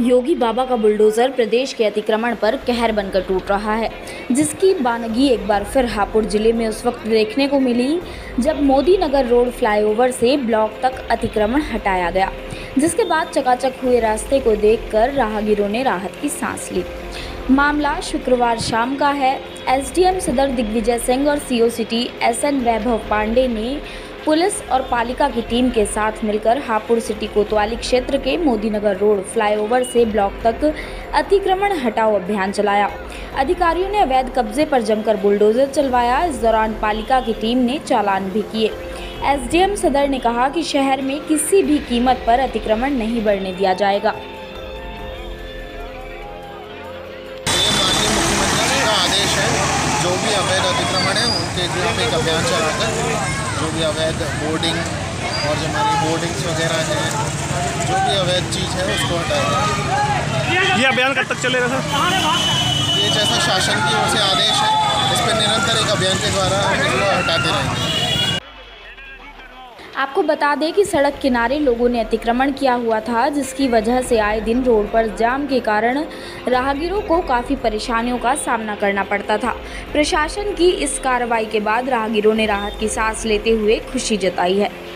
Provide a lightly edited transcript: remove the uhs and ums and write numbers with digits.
योगी बाबा का बुलडोज़र प्रदेश के अतिक्रमण पर कहर बनकर टूट रहा है, जिसकी बानगी एक बार फिर हापुड़ जिले में उस वक्त देखने को मिली जब मोदीनगर रोड फ्लाईओवर से ब्लॉक तक अतिक्रमण हटाया गया, जिसके बाद चकाचक हुए रास्ते को देखकर राहगीरों ने राहत की सांस ली। मामला शुक्रवार शाम का है। एसडीएम सदर दिग्विजय सिंह और CO city SN Vaibhav Pandey ने पुलिस और पालिका की टीम के साथ मिलकर हापुड़ सिटी कोतवाली क्षेत्र के मोदीनगर रोड फ्लाईओवर से ब्लॉक तक अतिक्रमण हटाओ अभियान चलाया। अधिकारियों ने अवैध कब्जे पर जमकर बुलडोजर चलवाया। इस दौरान पालिका की टीम ने चालान भी किए। एसडीएम सदर ने कहा कि शहर में किसी भी कीमत पर अतिक्रमण नहीं बढ़ने दिया जाएगा। जो भी अवैध अतिक्रमण है उनके खिलाफ एक अभियान चलाकर जो भी अवैध बोर्डिंग और जो हमारी बोर्डिंग्स वगैरह हैं, जो भी अवैध चीज़ है उसको हटाएगा। ये अभियान कब तक चलेगा सर? ये जैसा शासन की ओर से आदेश है इस पर निरंतर एक अभियान के द्वारा इसको हटाते रहेंगे। आपको बता दें कि सड़क किनारे लोगों ने अतिक्रमण किया हुआ था, जिसकी वजह से आए दिन रोड पर जाम के कारण राहगीरों को काफ़ी परेशानियों का सामना करना पड़ता था। प्रशासन की इस कार्रवाई के बाद राहगीरों ने राहत की सांस लेते हुए खुशी जताई है।